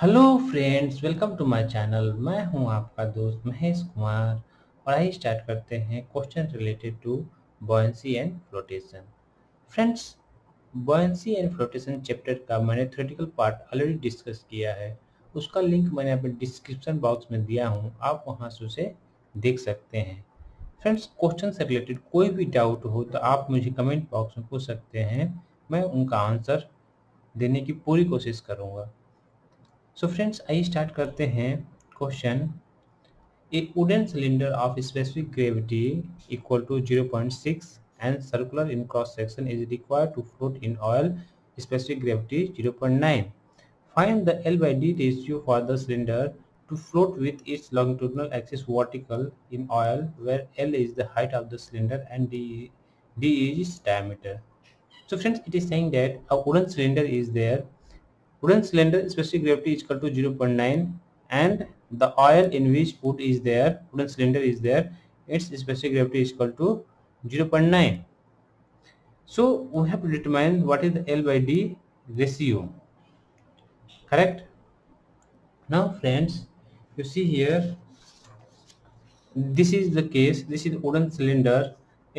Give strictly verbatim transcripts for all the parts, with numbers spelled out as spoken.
Hello friends, welcome to my channel. मैं हूं आपका दोस्त महेश कुमार और आइए स्टार्ट करते हैं question related to buoyancy and flotation. Friends, buoyancy and flotation chapter का मैंने थ्योरेटिकल पार्ट ऑलरेडी डिस्कस किया है, उसका लिंक मैंने अपने डिस्क्रिप्शन बॉक्स में दिया हूं, आप वहां से उसे देख सकते हैं। फ्रेंड्स, क्वेश्चन से रिलेटेड कोई भी डाउट हो तो आप मुझे कमेंट बॉक्स में पूछ सकते हैं, मैं उनका आंसर देने की पूरी कोशिश करूँगा। सो फ्रेंड्स, आइए स्टार्ट करते हैं question. A wooden cylinder of specific gravity equal to zero point six and circular in cross section is required to float in oil specific gravity zero point nine. Find the L by D ratio for the cylinder to float with its longitudinal axis vertical in oil where L is the height of the cylinder and D D is its diameter. So friends, it is saying that a wooden cylinder is there. Wooden cylinder specific gravity is equal to zero point nine and the oil in which wood is there, wooden cylinder is there, its specific gravity is equal to zero point nine. So we have to determine what is the L by D ratio. Correct? Now friends, you see here, this is the case, this is wooden cylinder,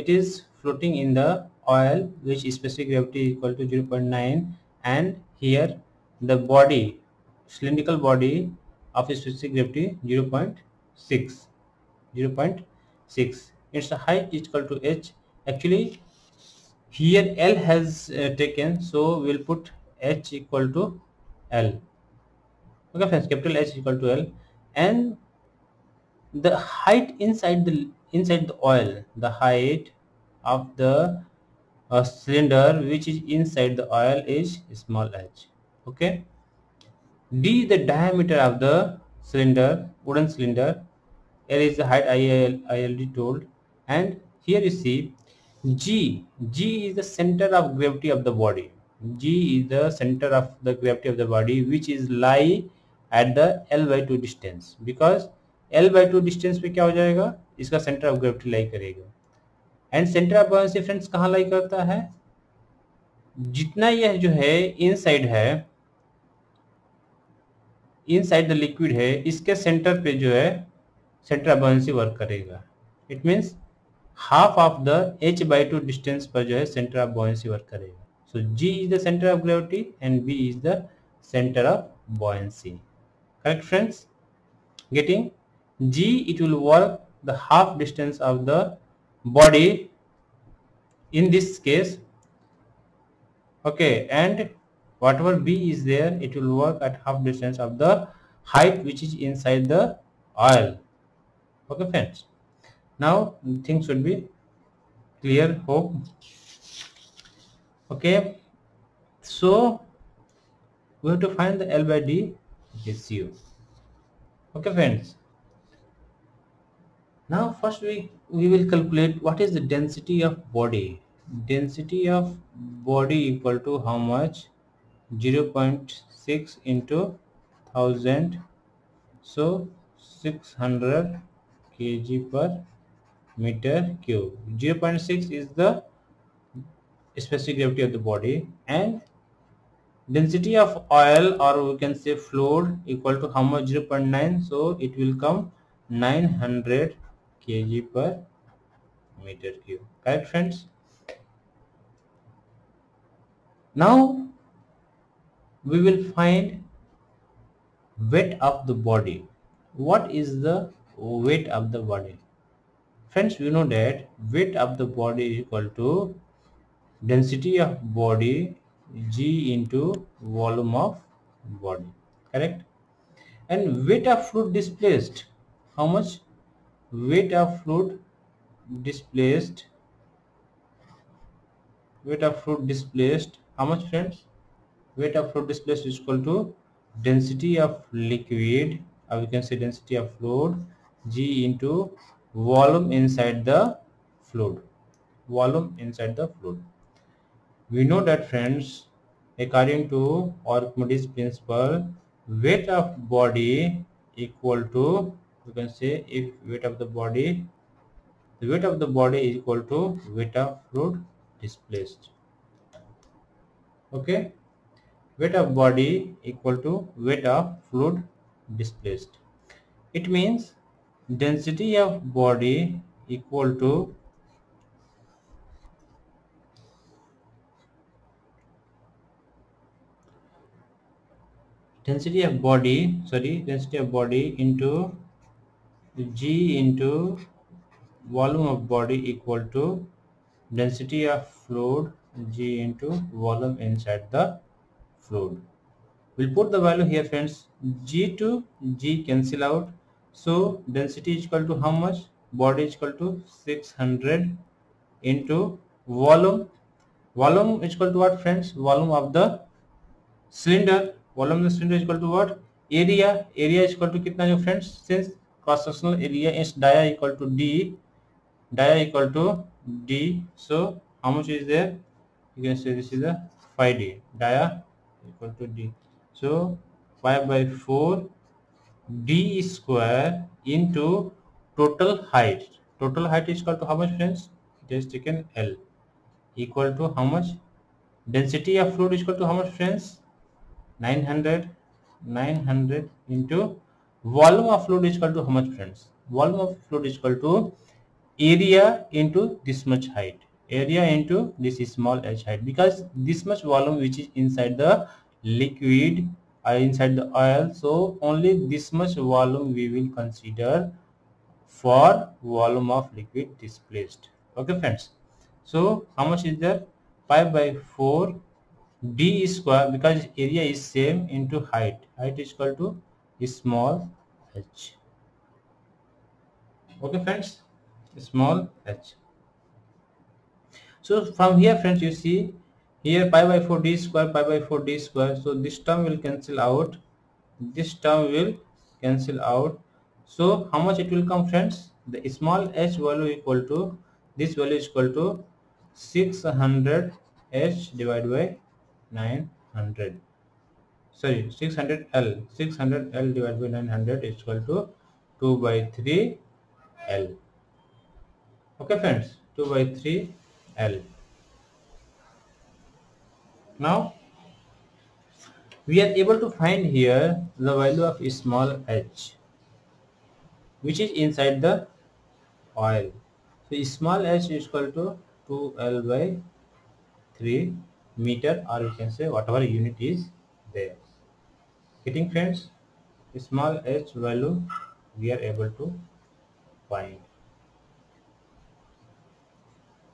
it is floating in the oil which specific gravity is equal to zero point nine, and here the body, cylindrical body of specific gravity zero point six, its height is equal to h. Actually here L has uh, taken, so we will put h equal to L. Okay friends, capital H equal to L, and the height inside the inside the oil, the height of the uh, cylinder which is inside the oil is small h. Okay, D is the diameter of the cylinder, wooden cylinder, L is the height I already told, and here you see G, G is the center of gravity of the body, G is the center of the gravity of the body which is lie at the L by two distance, because L by two distance पे क्या हो जाएगा, इसका center of gravity lie करेगा, and center of buoyancy friends कहाँ lie करता है, जितना यह जो है inside है इनसाइड द लिक्विड है, इसके सेंटर पे जो है सेंटर ऑफ बॉयंसी वर्क करेगा। It means half of the h by two distance पर जो है सेंटर ऑफ बॉयंसी वर्क करेगा। So g is the centre of gravity and b is the centre of buoyancy. Correct friends, getting g it will work the half distance of the body in this case, okay, and whatever B is there, it will work at half distance of the height which is inside the oil. Okay friends, now things should be clear, hope. Okay, so we have to find the L by D ratio. Okay friends, now first we we will calculate what is the density of body. Density of body equal to how much? zero point six into one thousand, so six hundred kg per meter cube. zero point six is the specific gravity of the body, and density of oil, or we can say fluid, equal to how much? zero point nine, so it will come nine hundred kg per meter cube. Correct friends, now we will find weight of the body. What is the weight of the body? Friends, we know that weight of the body is equal to density of body G into volume of body. Correct? And weight of fluid displaced. How much? Weight of fluid displaced. Weight of fluid displaced. How much friends? Weight of fluid displaced is equal to density of liquid, or we can say density of fluid, G into volume inside the fluid. Volume inside the fluid. We know that friends, according to Archimedes principle, weight of body equal to, we can say if weight of the body, the weight of the body is equal to weight of fluid displaced. Okay. weight of body equal to weight of fluid displaced. It means density of body equal to density of body sorry density of body into G into volume of body equal to density of fluid G into volume inside the fluid. We'll put the value here, friends. G to G cancel out, so density is equal to how much? Body is equal to six hundred into volume. Volume is equal to what, friends? Volume of the cylinder. Volume of the cylinder is equal to what? Area. Area is equal to kitna jo, friends? Since cross sectional area is dia equal to D, dia equal to D, so how much is there? You can say this is a five D, dia equal to D, so five by four D square into total height. Total height is equal to how much, friends? Just taken L, equal to how much? Density of fluid is equal to how much, friends? nine hundred nine hundred into volume of fluid is equal to how much, friends? Volume of fluid is equal to area into this much height, area into this small h height, because this much volume which is inside the liquid or inside the oil, so only this much volume we will consider for volume of liquid displaced. Okay, friends, so how much is there? Five by four D square, because area is same, into height. Height is equal to small h. Okay, friends, small h. So from here, friends, you see here pi by four D square, pi by four D square, so this term will cancel out, this term will cancel out, so how much it will come, friends? The small h value equal to, this value is equal to six hundred h divided by nine hundred, sorry, six hundred L, six hundred L divided by nine hundred is equal to two by three L. Okay, friends, two by three L. Now we are able to find here the value of small h which is inside the oil. So small h is equal to two L by three meter, or you can say whatever unit is there. Getting, friends? Small h value we are able to find.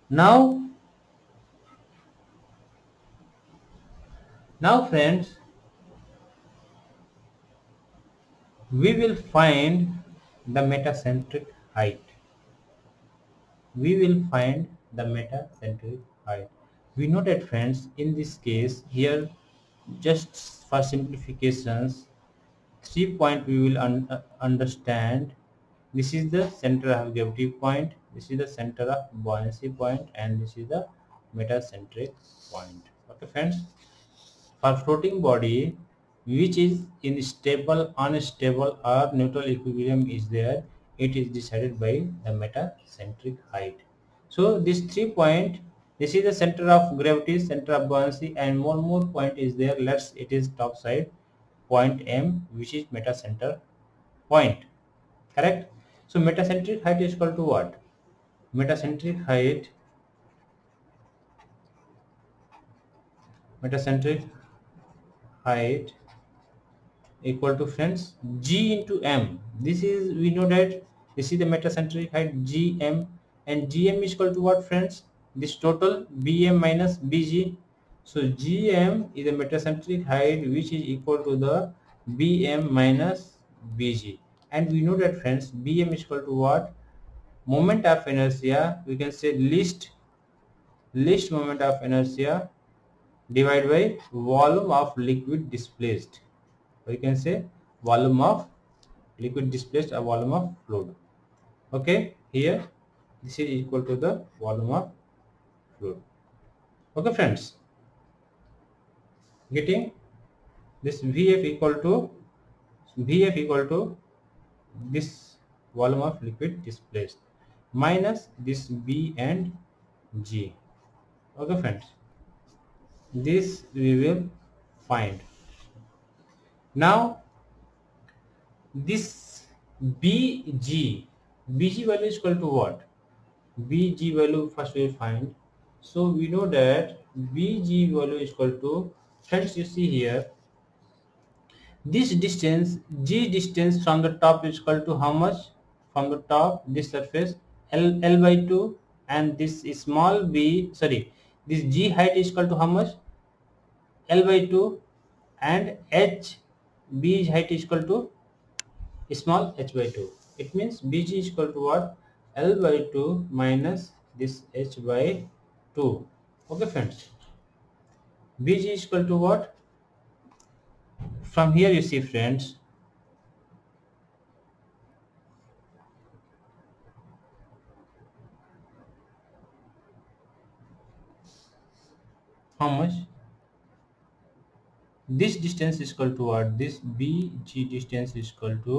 Now, now friends, we will find the metacentric height. We will find the metacentric height. We know that, friends, in this case here, just for simplifications, three point we will un uh, understand. This is the center of gravity point, this is the center of buoyancy point, and this is the metacentric point. Okay, friends, for floating body which is in stable, unstable or neutral equilibrium is there, it is decided by the metacentric height. So this three point, this is the center of gravity, center of buoyancy, and one more point is there. Let's it is top side point M, which is metacenter point. Correct? So metacentric height is equal to what? Metacentric height, metacentric height equal to, friends, G into M. This is, we know that this is the metacentric height G M, and G M is equal to what, friends? This total B M minus B G. So G M is the metacentric height which is equal to the B M minus B G, and we know that, friends, B M is equal to what? Moment of inertia, we can say least least moment of inertia divided by volume of liquid displaced, or you can say volume of liquid displaced or volume of fluid. Okay, here this is equal to the volume of fluid. Okay, friends, getting this Vf equal to Vf equal to this volume of liquid displaced minus this B and G. Okay, friends, this we will find. Now this bg bg value is equal to what? Bg value first we find. So we know that bg value is equal to, friends, you see here, this distance, g distance from the top is equal to how much? From the top, this surface, l, l by two, and this is small b, sorry, this g height is equal to how much? L by two, and h, b height is equal to small h by two. It means bg is equal to what? L by two minus this h by two. Okay, friends, bg is equal to what? From here you see, friends, how much? This distance is equal to what? This bg distance is equal to,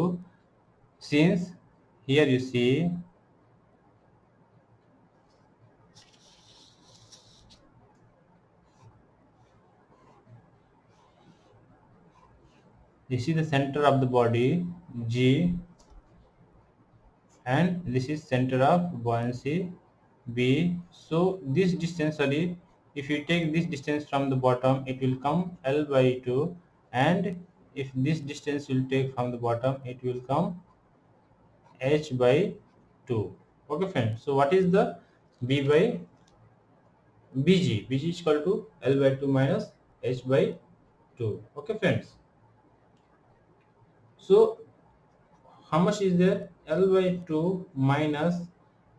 since here you see this is the center of the body, G, and this is center of buoyancy, B. So this distance, sorry, if you take this distance from the bottom, it will come L by two, and if this distance will take from the bottom, it will come H by two. Okay, friends. So what is the B by B G? B G is equal to L by two minus H by two. Okay, friends. So how much is there? L by two minus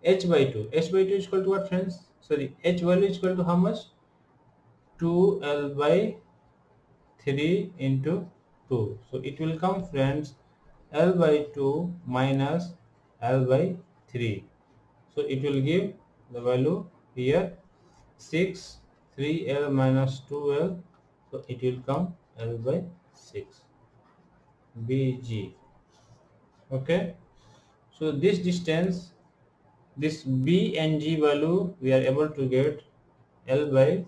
h by two. H by two is equal to what, friends? Sorry, h value is equal to how much? two L by three into two. So it will come, friends, L by two minus L by three. So it will give the value here six, three L minus two L. So it will come L by six. B G. Okay, so this distance, this B and G value we are able to get L by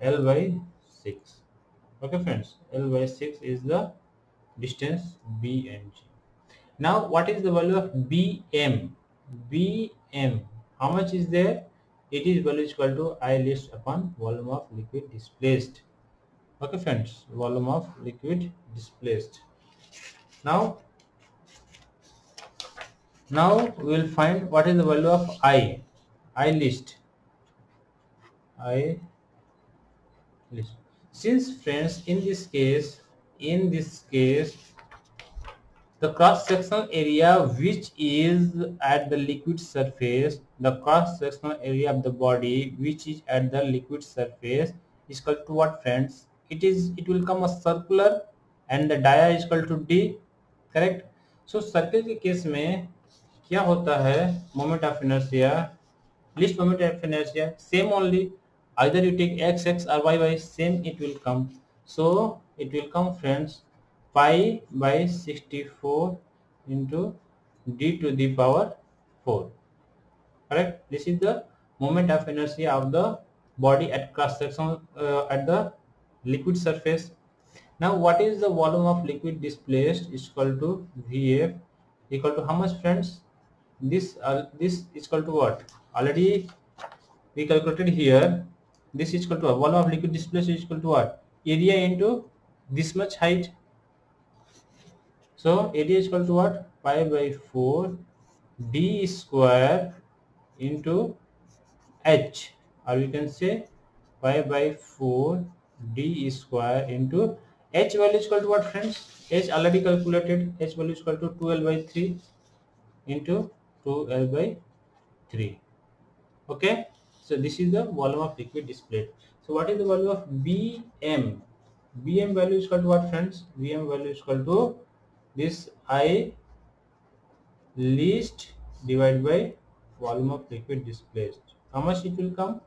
L by six. Okay, friends, L by six is the distance B and G. Now what is the value of B M? B M, how much is there? It is value is equal to I list upon volume of liquid displaced. Okay, friends, volume of liquid displaced. Now, now we will find what is the value of I, I list, I list. Since, friends, in this case, in this case, the cross-sectional area which is at the liquid surface, the cross-sectional area of the body which is at the liquid surface is equal to what, friends? It is, it will come a circular, and the dia is equal to d, correct? So circle के case में क्या होता है? Moment of inertia, least moment of inertia same only, either you take x x or y y, same it will come. So it will come, friends, pi by sixty four into d to the power four, correct? This is the moment of inertia of the body at cross section at the liquid surface. Now what is the volume of liquid displaced is equal to V F, equal to how much, friends? This uh, this is equal to what? Already we calculated here. This is equal to what? Volume of liquid displaced is equal to what? Area into this much height. So area is equal to what? Pi by four d square into h, or we can say pi by four d square into h value is equal to what, friends? H already calculated, h value is equal to two L by three into two L by three. Okay, so this is the volume of liquid displaced. So what is the value of B M? B M value is equal to what, friends? B M value is equal to this I least divided by volume of liquid displaced. How much it will come?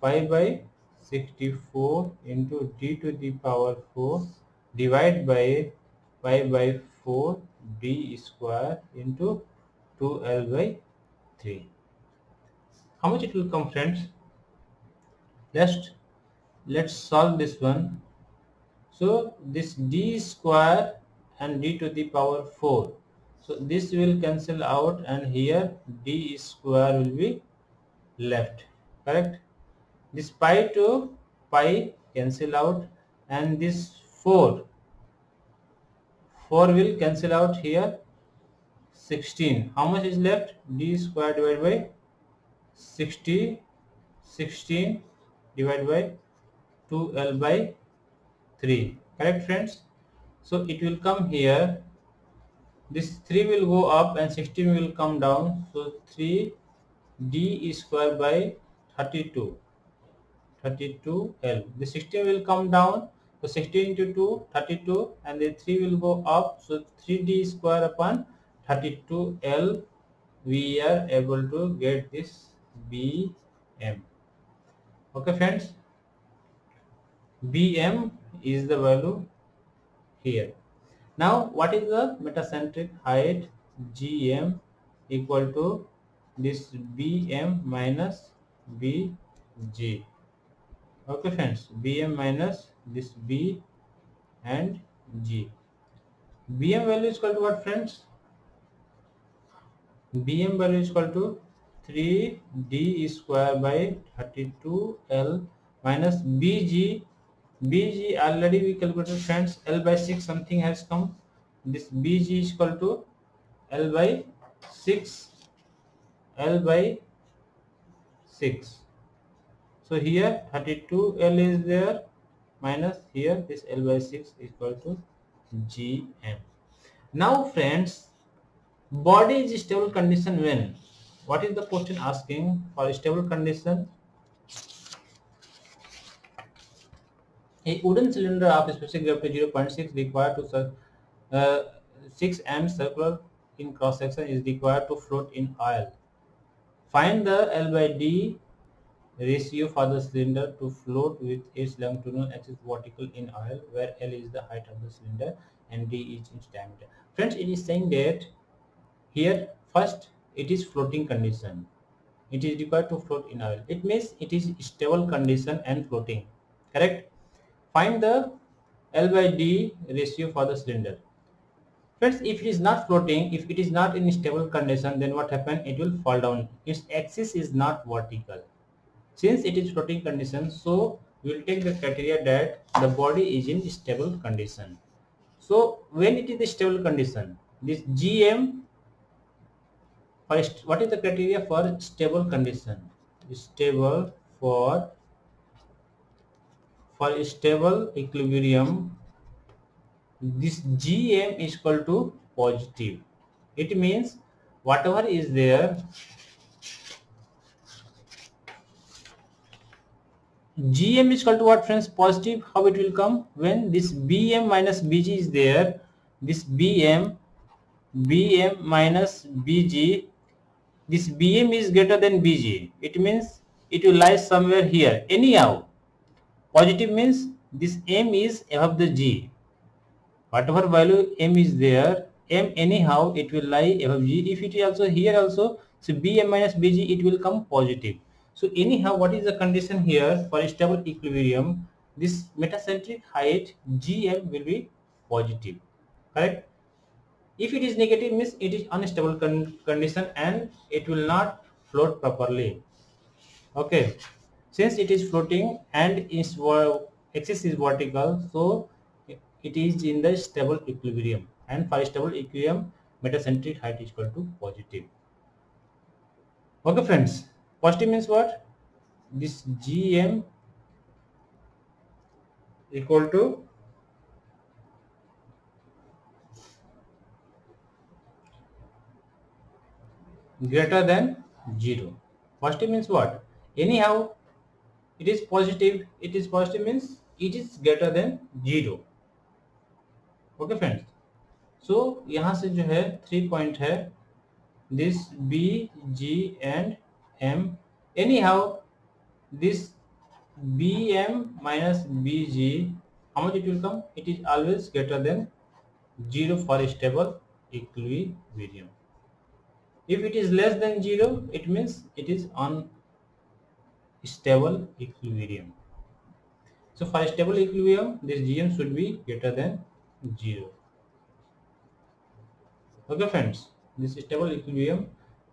Pi by sixty four into d to the power four divided by pi by four d square into two L by three. How much it will come, friends? Let's let's solve this one. So this d square and d to the power four, so this will cancel out and here d square will be left, correct? This pi to pi cancel out and this four, four will cancel out here, sixteen. How much is left? D square divided by sixty, sixteen divided by two L by three, correct friends? So it will come here, this three will go up and sixteen will come down, so three d square by thirty-two, thirty-two L. The sixteen will come down, so sixteen into two, thirty-two, and the three will go up, so three d square upon thirty-two L. We are able to get this B M. Okay friends, B M is the value here. Now what is the metacentric height? G M equal to this B M minus B G. Okay friends, B M minus this B and G. B M value is equal to what friends? B M value is equal to three d square by thirty-two L minus B G. B G already we calculated friends, L by six something has come. This B G is equal to L by six, L by six. So here thirty-two L is there minus here this L by six is equal to G M. Now friends, body is stable condition when? What is the question asking for stable condition? A wooden cylinder of specific gravity zero point six required to uh, six meters circular in cross section is required to float in oil. Find the L by D ratio for the cylinder to float with its longitudinal axis vertical in oil, where L is the height of the cylinder and D is its diameter. Friends, it is saying that here first it is floating condition. It is required to float in oil. It means it is stable condition and floating. Correct? Find the L by D ratio for the cylinder. Friends, if it is not floating, if it is not in stable condition, then what happens? It will fall down. Its axis is not vertical. Since it is floating condition, so we will take the criteria that the body is in stable condition. So when it is the stable condition, this G M, first, what is the criteria for stable condition? Stable for for stable equilibrium, this G M is equal to positive. It means whatever is there, G M is equal to what friends? Positive. How it will come? When this B M minus B G is there, this BM BM minus BG, this B M is greater than B G. It means it will lie somewhere here. Anyhow, positive means this M is above the G. Whatever value M is there, M anyhow it will lie above G. If it is also here also, so B M minus B G it will come positive. So anyhow, what is the condition here for stable equilibrium? This metacentric height G M will be positive, correct? If it is negative means it is unstable con condition and it will not float properly. Okay, since it is floating and its axis is vertical, so it is in the stable equilibrium, and for stable equilibrium metacentric height is equal to positive. Okay friends, positive means what? This G M equal to greater than zero. Positive means what? Anyhow, it is positive. It is positive means it is greater than zero. Okay friends. So यहाँ से जो है three point है, this B, G and M. Anyhow, this B M minus B G, how much it will come? It is always greater than zero for stable equilibrium. If it is less than zero, it means it is unstable equilibrium. So for stable equilibrium, this Gm should be greater than zero. Okay friends, this stable equilibrium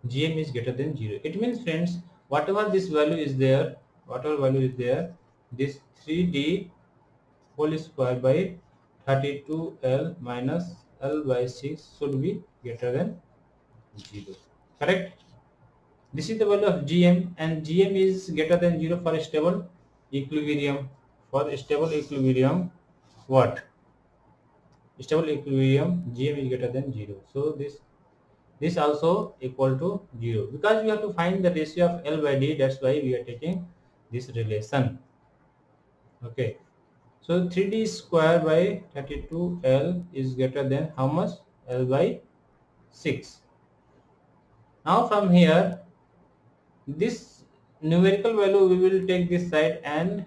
Gm is greater than zero. It means friends, whatever this value is there, whatever value is there, this three d whole square by thirty-two L minus L by six should be greater than zero. Correct? This is the value of Gm, and Gm is greater than zero for stable equilibrium. For stable equilibrium, what? Stable equilibrium Gm is greater than zero. So this this also equal to zero, because we have to find the ratio of L by D. That's why we are taking this relation. Okay. So three d square by thirty-two L is greater than how much? L by six. Now from here, this numerical value we will take this side, and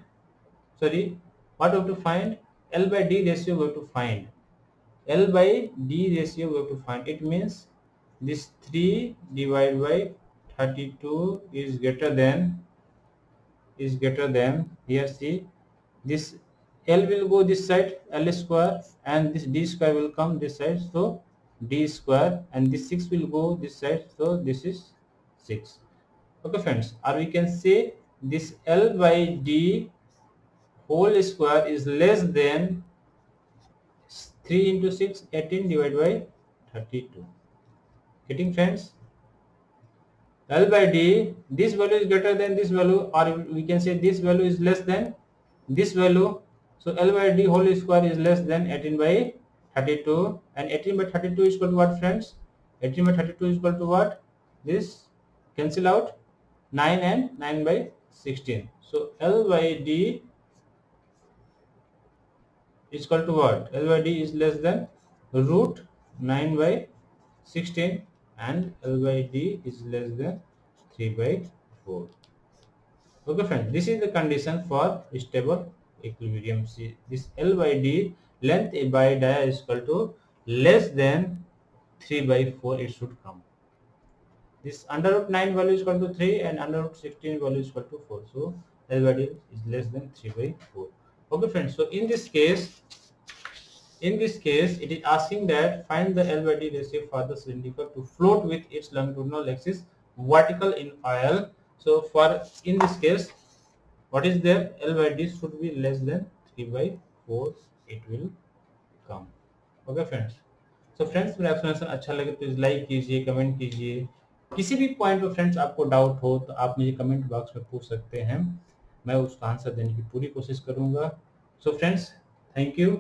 sorry, what we have to find? L by D ratio we have to find. L by D ratio we have to find. It means this three divided by thirty-two is greater than, is greater than, here see, this L will go this side, L square, and this D square will come this side, so D square, and this six will go this side, so this is six. Okay friends, or we can say this L by D whole square is less than three into six, eighteen divided by thirty-two. Getting friends? L by D, this value is greater than this value, or we can say this value is less than this value. So L by D whole square is less than eighteen by thirty-two, and eighteen by thirty-two is equal to what friends? eighteen by thirty-two is equal to what? This cancel out, nine and nine by sixteen. So L by D is equal to what? L by D is less than root nine by sixteen, and L by D is less than three by four. Okay friends, this is the condition for stable equilibrium. See, this L by D, length by dia is equal to less than three by four, it should come. This under root nine value is equal to three, and under root sixteen value is equal to four. So L by D is less than three by four. Okay friends, so in this case, in this case it is asking that find the L by D ratio for the cylindrical to float with its longitudinal axis vertical in oil. So for in this case, what is there? L by D should be less than three by four. It will come. Okay friends. So friends, मेरा explanation अच्छा लगे तो इस like कीजिए, comment कीजिए. किसी भी point पर फ्रेंड्स आपको डाउट हो तो आप मुझे कमेंट बॉक्स में पूछ सकते हैं. मैं उसका आंसर देने की पूरी कोशिश करूँगा. So friends, thank you.